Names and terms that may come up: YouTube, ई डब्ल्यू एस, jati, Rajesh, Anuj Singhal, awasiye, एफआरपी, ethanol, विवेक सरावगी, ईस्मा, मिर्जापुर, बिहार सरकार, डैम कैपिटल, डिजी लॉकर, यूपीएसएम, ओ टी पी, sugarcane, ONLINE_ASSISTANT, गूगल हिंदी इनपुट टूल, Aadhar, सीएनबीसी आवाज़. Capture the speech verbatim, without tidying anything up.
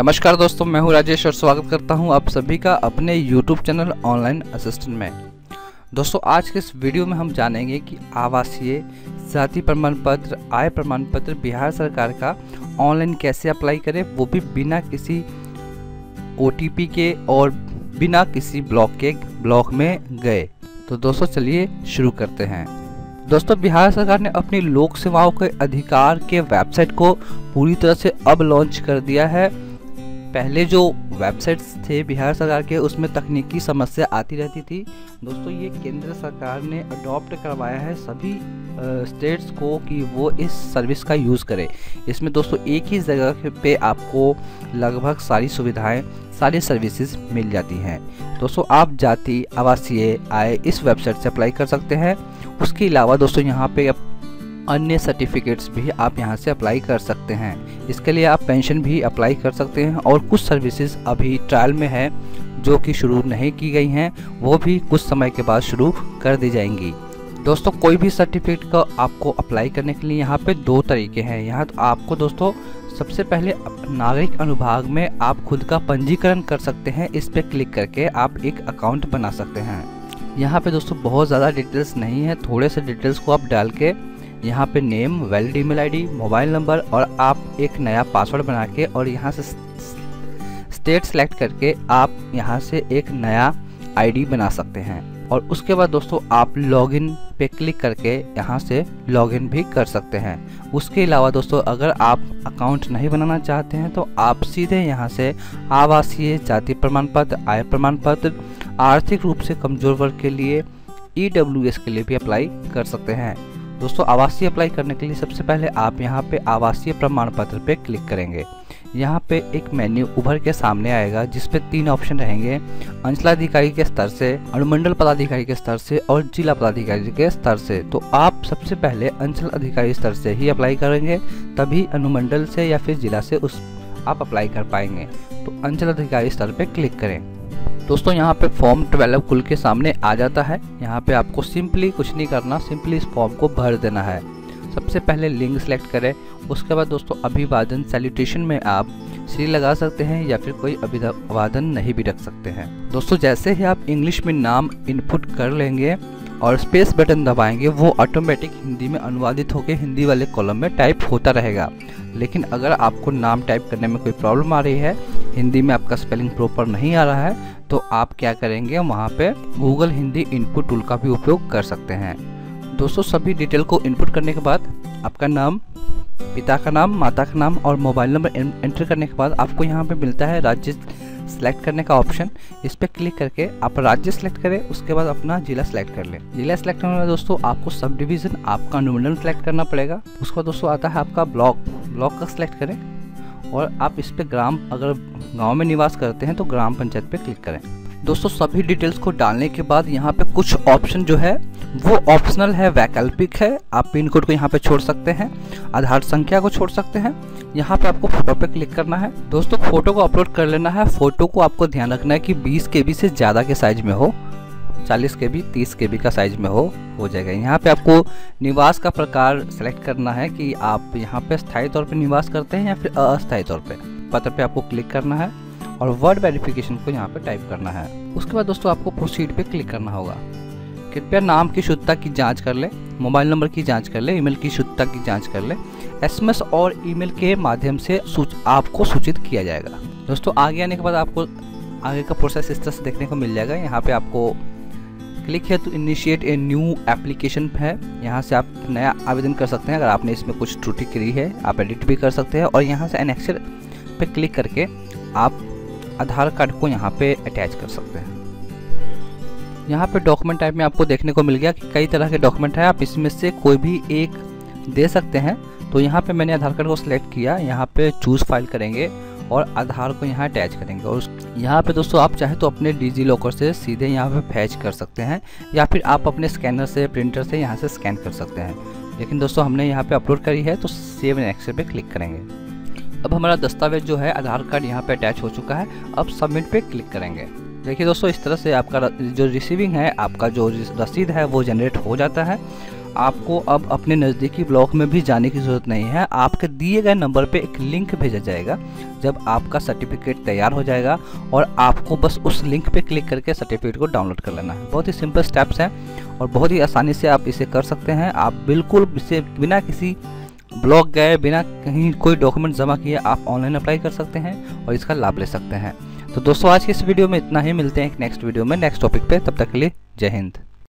नमस्कार दोस्तों, मैं हूं राजेश और स्वागत करता हूं आप सभी का अपने YouTube चैनल ऑनलाइन असिस्टेंट में। दोस्तों, आज के इस वीडियो में हम जानेंगे कि आवासीय जाति प्रमाण पत्र, आय प्रमाण पत्र बिहार सरकार का ऑनलाइन कैसे अप्लाई करें, वो भी बिना किसी ओ टी पी के और बिना किसी ब्लॉक के ब्लॉक में गए। तो दोस्तों चलिए शुरू करते हैं। दोस्तों, बिहार सरकार ने अपनी लोक सेवाओं के अधिकार के वेबसाइट को पूरी तरह से अब लॉन्च कर दिया है। पहले जो वेबसाइट्स थे बिहार सरकार के, उसमें तकनीकी समस्या आती रहती थी। दोस्तों, ये केंद्र सरकार ने अडॉप्ट करवाया है सभी स्टेट्स को कि वो इस सर्विस का यूज़ करें। इसमें दोस्तों एक ही जगह पे आपको लगभग सारी सुविधाएं, सारी सर्विसेज मिल जाती हैं। दोस्तों, आप जाति, आवासीय, आय इस वेबसाइट से अप्लाई कर सकते हैं। उसके अलावा दोस्तों यहाँ पे अन्य सर्टिफिकेट्स भी आप यहां से अप्लाई कर सकते हैं। इसके लिए आप पेंशन भी अप्लाई कर सकते हैं और कुछ सर्विसेज अभी ट्रायल में है जो कि शुरू नहीं की गई हैं, वो भी कुछ समय के बाद शुरू कर दी जाएंगी। दोस्तों, कोई भी सर्टिफिकेट का आपको अप्लाई करने के लिए यहाँ पे दो तरीके हैं। यहाँ तो आपको दोस्तों सबसे पहले नागरिक अनुभाग में आप खुद का पंजीकरण कर सकते हैं। इस पर क्लिक करके आप एक अकाउंट बना सकते हैं। यहाँ पे दोस्तों बहुत ज़्यादा डिटेल्स नहीं है, थोड़े से डिटेल्स को आप डाल के यहाँ पे name, valid email ID, mobile number और आप एक नया पासवर्ड बना के और यहाँ से स्टेट सेलेक्ट करके आप यहाँ से एक नया आईडी बना सकते हैं। और उसके बाद दोस्तों आप लॉगिन पे क्लिक करके यहाँ से लॉगिन भी कर सकते हैं। उसके अलावा दोस्तों अगर आप अकाउंट नहीं बनाना चाहते हैं तो आप सीधे यहाँ से आवासीय, जाति प्रमाण पत्र, आय प्रमाण पत्र, आर्थिक रूप से कमज़ोर वर्ग के लिए, ई डब्ल्यू एस के लिए भी अप्लाई कर सकते हैं। दोस्तों, आवासीय अप्लाई करने के लिए सबसे पहले आप यहाँ पे आवासीय प्रमाण पत्र पे क्लिक करेंगे। यहाँ पे एक मेन्यू उभर के सामने आएगा जिसपे तीन ऑप्शन रहेंगे, अंचलाधिकारी के स्तर से, अनुमंडल पदाधिकारी के स्तर से और जिला पदाधिकारी के स्तर से। तो आप सबसे पहले अंचल अधिकारी स्तर से ही अप्लाई करेंगे, तभी अनुमंडल से या फिर जिला से उस आप अप्लाई कर पाएंगे। तो अंचल अधिकारी स्तर पर क्लिक करें। दोस्तों, यहाँ पे फॉर्म ट्वेल्व खुल के सामने आ जाता है। यहाँ पे आपको सिंपली कुछ नहीं करना, सिंपली इस फॉर्म को भर देना है। सबसे पहले लिंक सेलेक्ट करें। उसके बाद दोस्तों अभिवादन सैल्यूटेशन में आप श्री लगा सकते हैं या फिर कोई अभिवादन नहीं भी रख सकते हैं। दोस्तों, जैसे ही आप इंग्लिश में नाम इनपुट कर लेंगे और स्पेस बटन दबाएंगे, वो ऑटोमेटिक हिंदी में अनुवादित होकर हिंदी वाले कॉलम में टाइप होता रहेगा। लेकिन अगर आपको नाम टाइप करने में कोई प्रॉब्लम आ रही है, हिंदी में आपका स्पेलिंग प्रॉपर नहीं आ रहा है, तो आप क्या करेंगे, वहाँ पे गूगल हिंदी इनपुट टूल का भी उपयोग कर सकते हैं। दोस्तों, सभी डिटेल को इनपुट करने के बाद आपका नाम, पिता का नाम, माता का नाम और मोबाइल नंबर एंटर करने के बाद आपको यहाँ पे मिलता है राज्य सेलेक्ट करने का ऑप्शन। इस पर क्लिक करके आप राज्य सेलेक्ट करें। उसके बाद अपना जिला सेलेक्ट कर लें। जिला सेलेक्ट करने में दोस्तों आपको सब डिवीज़न, आपका अनुमंडल सेलेक्ट करना पड़ेगा। उसके बाद दोस्तों आता है आपका ब्लॉक, ब्लॉक का सेलेक्ट करें और आप इस पर ग्राम, अगर गांव में निवास करते हैं तो ग्राम पंचायत पे क्लिक करें। दोस्तों, सभी डिटेल्स को डालने के बाद यहाँ पे कुछ ऑप्शन जो है वो ऑप्शनल है, वैकल्पिक है। आप पिन कोड को यहाँ पे छोड़ सकते हैं, आधार संख्या को छोड़ सकते हैं। यहाँ पे आपको फोटो पे क्लिक करना है। दोस्तों, फोटो को अपलोड कर लेना है। फोटो को आपको ध्यान रखना है कि बीस के बी से ज़्यादा के साइज में हो, चालीस के बी, तीस के बी का साइज में हो हो जाएगा। यहाँ पे आपको निवास का प्रकार सेलेक्ट करना है कि आप यहाँ पे स्थायी तौर पे निवास करते हैं या फिर अस्थायी तौर पे। पत्र पे आपको क्लिक करना है और वर्ड वेरिफिकेशन को यहाँ पे टाइप करना है। उसके बाद दोस्तों आपको प्रोसीड पे क्लिक करना होगा। कृपया नाम की शुद्धता की जाँच कर लें, मोबाइल नंबर की जाँच कर लें, ईमेल की शुद्धता की जाँच कर लें। एसएमएस और ईमेल के माध्यम से आपको सूचित किया जाएगा। दोस्तों, आगे आने के बाद आपको आगे का प्रोसेस इस तरह से देखने को मिल जाएगा। यहाँ पर आपको क्लिक है तो इनिशिएट ए न्यू एप्लीकेशन है, यहाँ से आप नया आवेदन कर सकते हैं। अगर आपने इसमें कुछ त्रुटि करी है आप एडिट भी कर सकते हैं। और यहाँ से एनेक्सर पे क्लिक करके आप आधार कार्ड को यहाँ पे अटैच कर सकते हैं। यहाँ पे डॉक्यूमेंट टाइप में आपको देखने को मिल गया कि कई तरह के डॉक्यूमेंट हैं, आप इसमें से कोई भी एक दे सकते हैं। तो यहाँ पर मैंने आधार कार्ड को सिलेक्ट किया, यहाँ पर चूज़ फाइल करेंगे और आधार को यहाँ अटैच करेंगे। और यहाँ पे दोस्तों आप चाहे तो अपने डिजी लॉकर से सीधे यहाँ पे फैच कर सकते हैं या फिर आप अपने स्कैनर से, प्रिंटर से यहाँ से स्कैन कर सकते हैं। लेकिन दोस्तों हमने यहाँ पे अपलोड करी है तो सेव एंड एक्सेप्ट पे क्लिक करेंगे। अब हमारा दस्तावेज जो है आधार कार्ड यहाँ पे अटैच हो चुका है। अब सबमिट पे क्लिक करेंगे। देखिए दोस्तों, इस तरह से आपका जो रिसीविंग है, आपका जो रसीद है वो जनरेट हो जाता है। आपको अब अपने नज़दीकी ब्लॉक में भी जाने की ज़रूरत नहीं है। आपके दिए गए नंबर पे एक लिंक भेजा जाएगा। जब आपका सर्टिफिकेट तैयार हो जाएगा और आपको बस उस लिंक पे क्लिक करके सर्टिफिकेट को डाउनलोड कर लेना है। बहुत ही सिंपल स्टेप्स हैं और बहुत ही आसानी से आप इसे कर सकते हैं। आप बिल्कुल इसे बिना किसी ब्लॉक गए, बिना कहीं कोई डॉक्यूमेंट जमा किए आप ऑनलाइन अप्लाई कर सकते हैं और इसका लाभ ले सकते हैं। तो दोस्तों, आज की इस वीडियो में इतना ही। मिलते हैं एक नेक्स्ट वीडियो में नेक्स्ट टॉपिक पे। तब तक के लिए जय हिंद।